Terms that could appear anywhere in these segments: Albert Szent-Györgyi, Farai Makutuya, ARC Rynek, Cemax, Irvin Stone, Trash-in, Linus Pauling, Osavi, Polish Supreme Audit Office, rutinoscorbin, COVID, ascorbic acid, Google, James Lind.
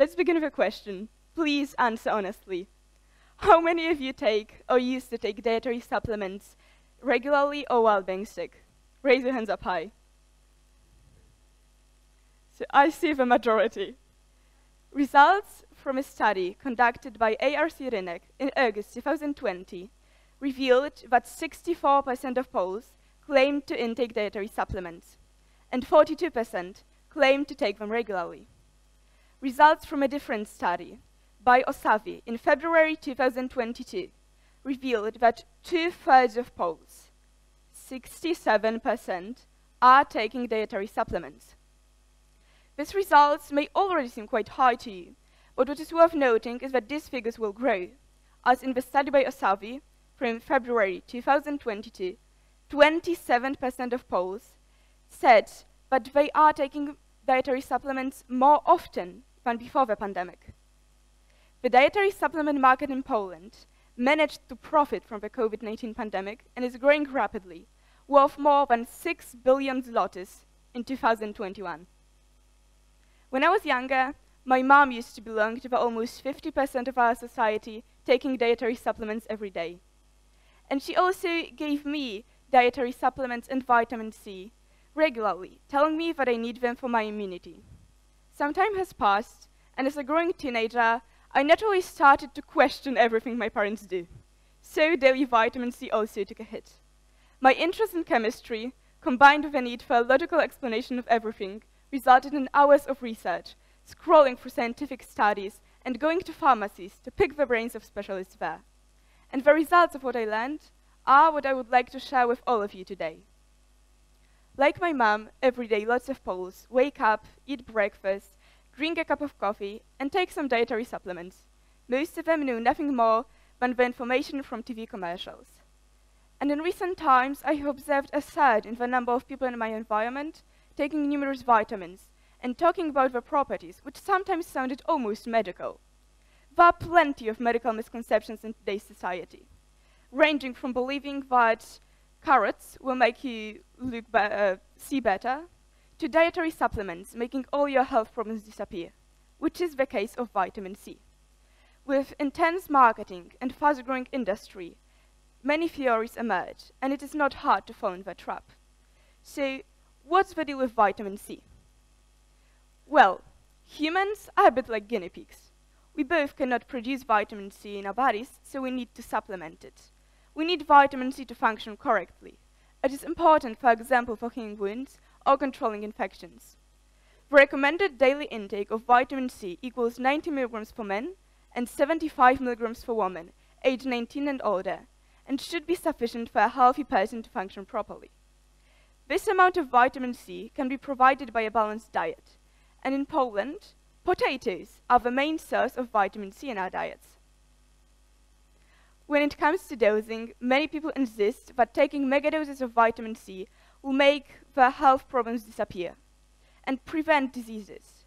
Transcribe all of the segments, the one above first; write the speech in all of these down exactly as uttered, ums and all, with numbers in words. Let's begin with a question. Please answer honestly. How many of you take or used to take dietary supplements regularly or while being sick? Raise your hands up high. So I see the majority. Results from a study conducted by A R C Rynek in August two thousand twenty revealed that sixty-four percent of Poles claimed to intake dietary supplements, and forty-two percent claimed to take them regularly. Results from a different study by Osavi in February two thousand twenty-two revealed that two-thirds of Poles, sixty-seven percent, are taking dietary supplements. These results may already seem quite high to you, but what is worth noting is that these figures will grow, as in the study by Osavi from February two thousand twenty-two, twenty-seven percent of Poles said that they are taking dietary supplements more often than before the pandemic. The dietary supplement market in Poland managed to profit from the COVID nineteen pandemic and is growing rapidly, worth more than six billion zlotys in two thousand twenty-one. When I was younger, my mom used to belong to the almost fifty percent of our society taking dietary supplements every day. And she also gave me dietary supplements and vitamin C regularly, telling me that I need them for my immunity. Some time has passed, and as a growing teenager, I naturally started to question everything my parents do. So daily vitamin C also took a hit. My interest in chemistry, combined with a need for a logical explanation of everything, resulted in hours of research, scrolling through scientific studies, and going to pharmacies to pick the brains of specialists there. And the results of what I learned are what I would like to share with all of you today. Like my mom, every day lots of Poles wake up, eat breakfast, drink a cup of coffee, and take some dietary supplements. Most of them know nothing more than the information from T V commercials. And in recent times, I have observed a surge in the number of people in my environment taking numerous vitamins and talking about their properties, which sometimes sounded almost medical. There are plenty of medical misconceptions in today's society, ranging from believing that carrots will make you look be uh, see better, to dietary supplements making all your health problems disappear, which is the case of vitamin C. With intense marketing and fast-growing industry, many theories emerge, and it is not hard to fall in the trap. So, what's the deal with vitamin C? Well, humans are a bit like guinea pigs. We both cannot produce vitamin C in our bodies, so we need to supplement it. We need vitamin C to function correctly. It is important, for example, for healing wounds or controlling infections. The recommended daily intake of vitamin C equals ninety milligrams for men and seventy-five milligrams for women, age nineteen and older, and should be sufficient for a healthy person to function properly. This amount of vitamin C can be provided by a balanced diet, and in Poland, potatoes are the main source of vitamin C in our diets. When it comes to dosing, many people insist that taking megadoses of vitamin C will make their health problems disappear and prevent diseases.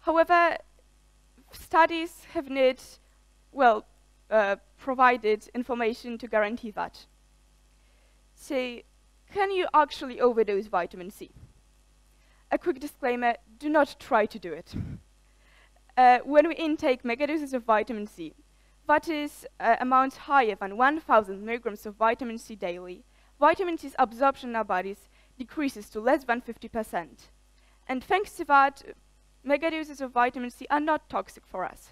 However, studies have not, well, uh, provided information to guarantee that. So, can you actually overdose vitamin C? A quick disclaimer, do not try to do it. Uh, when we intake megadoses of vitamin C, that is uh, amounts higher than one thousand milligrams of vitamin C daily, vitamin C's absorption in our bodies decreases to less than fifty percent. And thanks to that, megadoses of vitamin C are not toxic for us.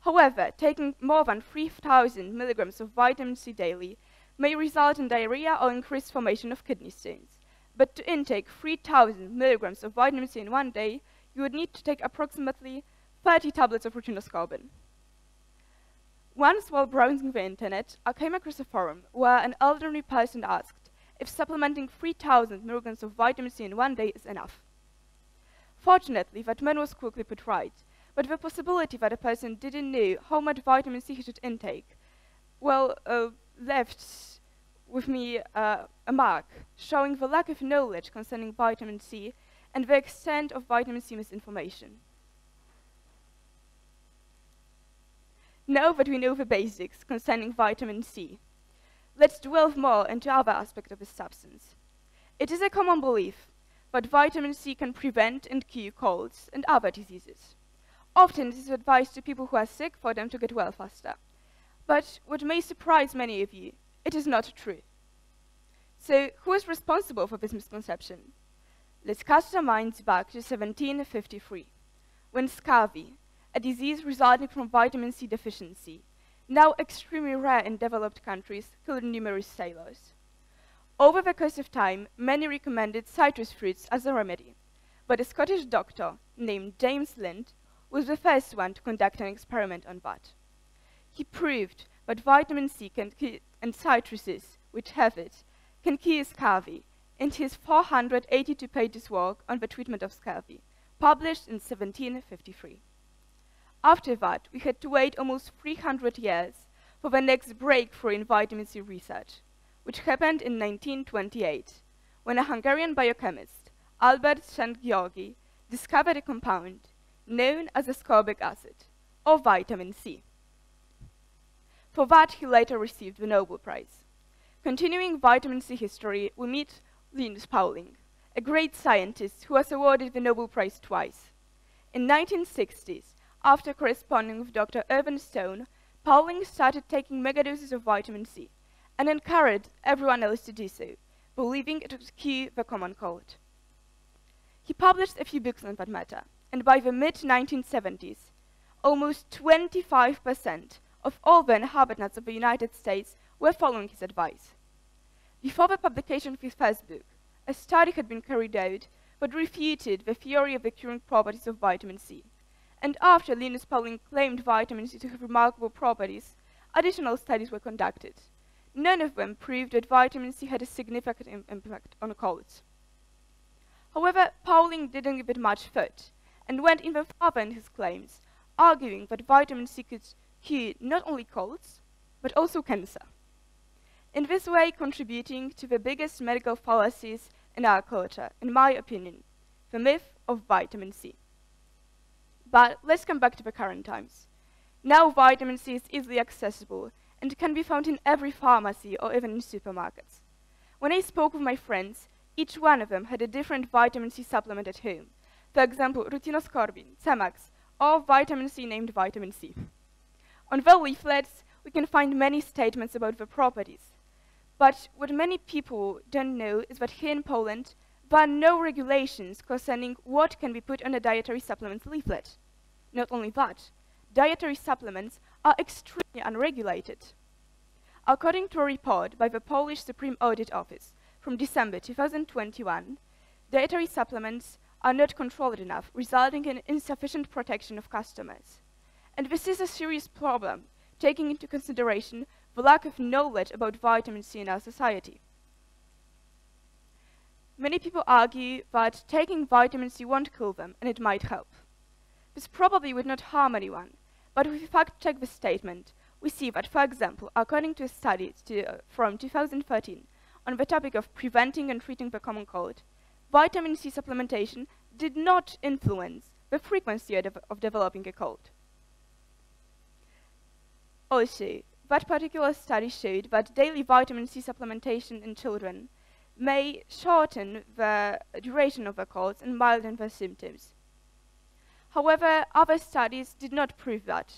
However, taking more than three thousand milligrams of vitamin C daily may result in diarrhea or increased formation of kidney stones. But to intake three thousand milligrams of vitamin C in one day, you would need to take approximately thirty tablets of rutinoscorbin. Once, while browsing the internet, I came across a forum where an elderly person asked if supplementing three thousand milligrams of vitamin C in one day is enough. Fortunately, that man was quickly put right, but the possibility that a person didn't know how much vitamin C he should intake, well, uh, left with me uh, a mark showing the lack of knowledge concerning vitamin C and the extent of vitamin C misinformation. Now that we know the basics concerning vitamin C, let's delve more into other aspects of this substance. It is a common belief that vitamin C can prevent and cure colds and other diseases, Often it is advised to people who are sick for them to get well faster. But what may surprise many of you, it is not true. So who is responsible for this misconception? Let's cast our minds back to seventeen fifty-three, when scurvy, a disease resulting from vitamin C deficiency, now extremely rare in developed countries, killed numerous sailors. Over the course of time, many recommended citrus fruits as a remedy, but a Scottish doctor named James Lind was the first one to conduct an experiment on that. He proved that vitamin C can and citruses, which have it, can cure scurvy in his four hundred eighty-two pages work on the treatment of scurvy, published in seventeen fifty-three. After that, we had to wait almost three hundred years for the next breakthrough in vitamin C research, which happened in nineteen twenty-eight, when a Hungarian biochemist, Albert Szent-Györgyi, discovered a compound known as ascorbic acid, or vitamin C. For that, he later received the Nobel Prize. Continuing vitamin C history, we meet Linus Pauling, a great scientist who was awarded the Nobel Prize twice. In the nineteen sixties, after corresponding with Doctor Irvin Stone, Pauling started taking megadoses of vitamin C and encouraged everyone else to do so, believing it would cure the common cold. He published a few books on that matter, and by the mid nineteen seventies, almost twenty-five percent of all the inhabitants of the United States were following his advice. Before the publication of his first book, a study had been carried out that refuted the theory of the curing properties of vitamin C. And after Linus Pauling claimed vitamin C to have remarkable properties, additional studies were conducted. None of them proved that vitamin C had a significant im impact on colds. However, Pauling didn't give it much thought, and went even further in his claims, arguing that vitamin C could cure not only colds, but also cancer. In this way, contributing to the biggest medical fallacies in our culture, in my opinion, the myth of vitamin C. But let's come back to the current times. Now vitamin C is easily accessible and can be found in every pharmacy or even in supermarkets. When I spoke with my friends, each one of them had a different vitamin C supplement at home. For example, rutinoscorbin, Cemax, or vitamin C named vitamin C. On the leaflets, we can find many statements about the properties. But what many people don't know is that here in Poland, there are no regulations concerning what can be put on a dietary supplement leaflet. Not only that, dietary supplements are extremely unregulated. According to a report by the Polish Supreme Audit Office from December two thousand twenty-one, dietary supplements are not controlled enough, resulting in insufficient protection of customers. And this is a serious problem, taking into consideration the lack of knowledge about vitamin C in our society. Many people argue that taking vitamin C won't kill them, and it might help. This probably would not harm anyone, but if we fact-check the statement, we see that, for example, according to a study to, uh, from two thousand thirteen on the topic of preventing and treating the common cold, vitamin C supplementation did not influence the frequency of, of developing a cold. Also, that particular study showed that daily vitamin C supplementation in children may shorten the duration of the colds and milden the symptoms. However, other studies did not prove that,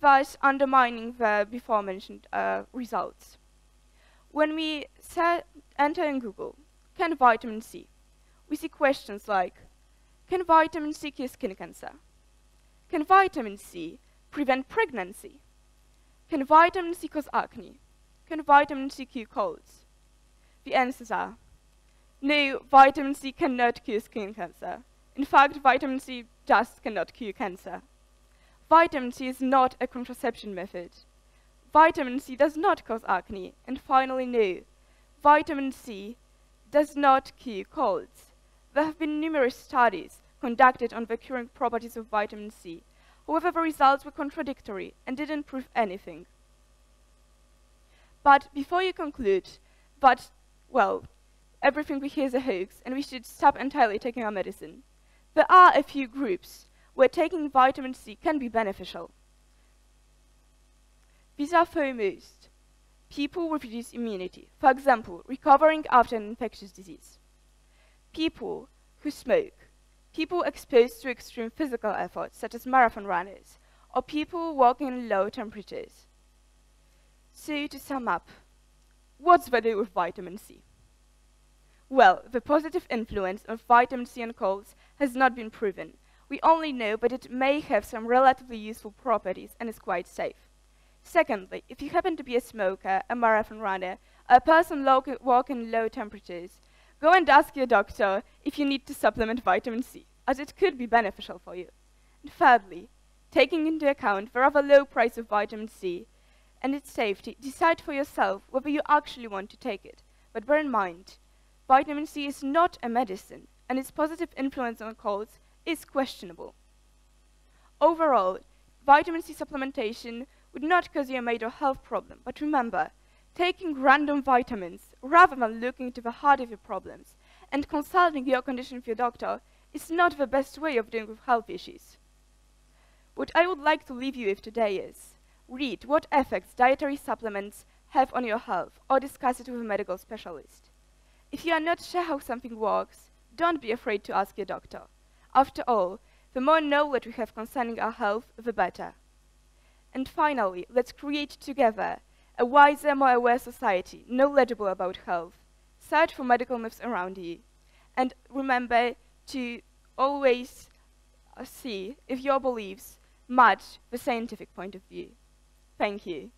thus undermining the before-mentioned uh, results. When we enter in Google, can vitamin C? We see questions like, can vitamin C cure skin cancer? Can vitamin C prevent pregnancy? Can vitamin C cause acne? Can vitamin C cure colds? The answers are, no, vitamin C cannot cure skin cancer. In fact, vitamin C just cannot cure cancer. Vitamin C is not a contraception method. Vitamin C does not cause acne. And finally, no, vitamin C does not cure colds. There have been numerous studies conducted on the curing properties of vitamin C. However, the results were contradictory and didn't prove anything. But before you conclude, but well, everything we hear is a hoax, and we should stop entirely taking our medicine. There are a few groups where taking vitamin C can be beneficial. These are foremost people with reduced immunity, for example, recovering after an infectious disease, people who smoke, people exposed to extreme physical efforts, such as marathon runners, or people working in low temperatures. So to sum up, what's the deal with vitamin C? Well, the positive influence of vitamin C on colds has not been proven. We only know that it may have some relatively useful properties and is quite safe. Secondly, if you happen to be a smoker, a marathon runner, or a person walking in low temperatures, go and ask your doctor if you need to supplement vitamin C, as it could be beneficial for you. And thirdly, taking into account the rather low price of vitamin C and its safety, decide for yourself whether you actually want to take it. But bear in mind, vitamin C is not a medicine, and its positive influence on colds is questionable. Overall, vitamin C supplementation would not cause you a major health problem, but remember, taking random vitamins, rather than looking into the heart of your problems, and consulting your condition with your doctor is not the best way of dealing with health issues. What I would like to leave you with today is, read what effects dietary supplements have on your health, or discuss it with a medical specialist. If you are not sure how something works, don't be afraid to ask your doctor. After all, the more knowledge we have concerning our health, the better. And finally, let's create together a wiser, more aware society, knowledgeable about health. Search for medical myths around you. And remember to always see if your beliefs match the scientific point of view. Thank you.